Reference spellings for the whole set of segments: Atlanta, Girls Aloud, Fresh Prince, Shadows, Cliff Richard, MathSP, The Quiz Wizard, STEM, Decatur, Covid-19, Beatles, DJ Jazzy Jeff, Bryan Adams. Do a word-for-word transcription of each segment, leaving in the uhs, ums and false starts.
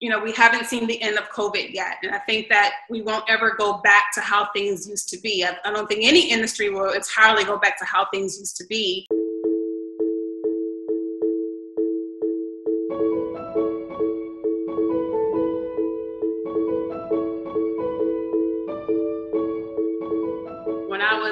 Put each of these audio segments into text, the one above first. you know, we haven't seen the end of COVID yet. And I think that we won't ever go back to how things used to be. I, I don't think any industry will entirely go back to how things used to be.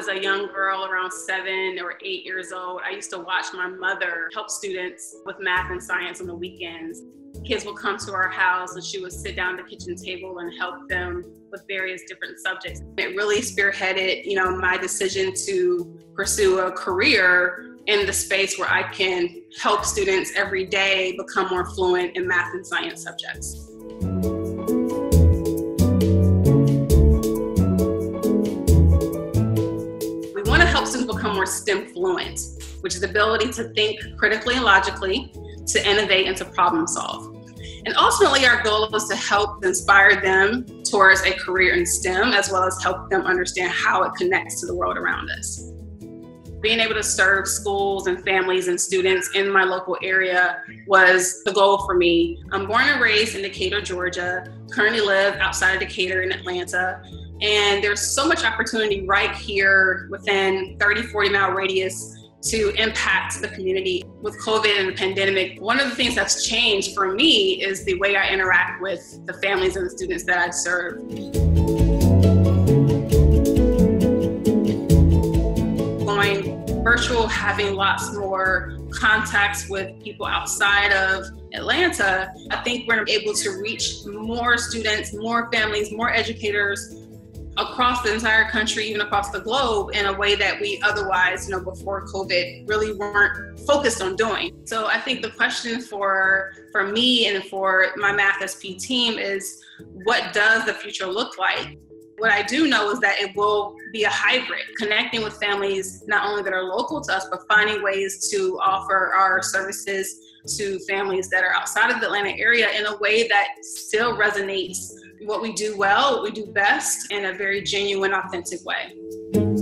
A young girl around seven or eight years old, I used to watch my mother help students with math and science on the weekends. Kids would come to our house and she would sit down at the kitchen table and help them with various different subjects. It really spearheaded, you know, my decision to pursue a career in the space where I can help students every day become more fluent in math and science subjects. Become more STEM fluent, which is the ability to think critically and logically, to innovate, and to problem solve. And ultimately, our goal was to help inspire them towards a career in STEM, as well as help them understand how it connects to the world around us. Being able to serve schools and families and students in my local area was the goal for me. I'm born and raised in Decatur, Georgia, currently live outside of Decatur in Atlanta. And there's so much opportunity right here within thirty, forty mile radius to impact the community. With COVID and the pandemic, one of the things that's changed for me is the way I interact with the families and the students that I serve. Going virtual, having lots more contacts with people outside of Atlanta, I think we're able to reach more students, more families, more educators, across the entire country, even across the globe, in a way that we otherwise, you know, before COVID really weren't focused on doing. So I think the question for, for me and for my MathSP team is, what does the future look like? What I do know is that it will be a hybrid, connecting with families not only that are local to us, but finding ways to offer our services to families that are outside of the Atlanta area in a way that still resonates what we do well, what we do best, in a very genuine, authentic way.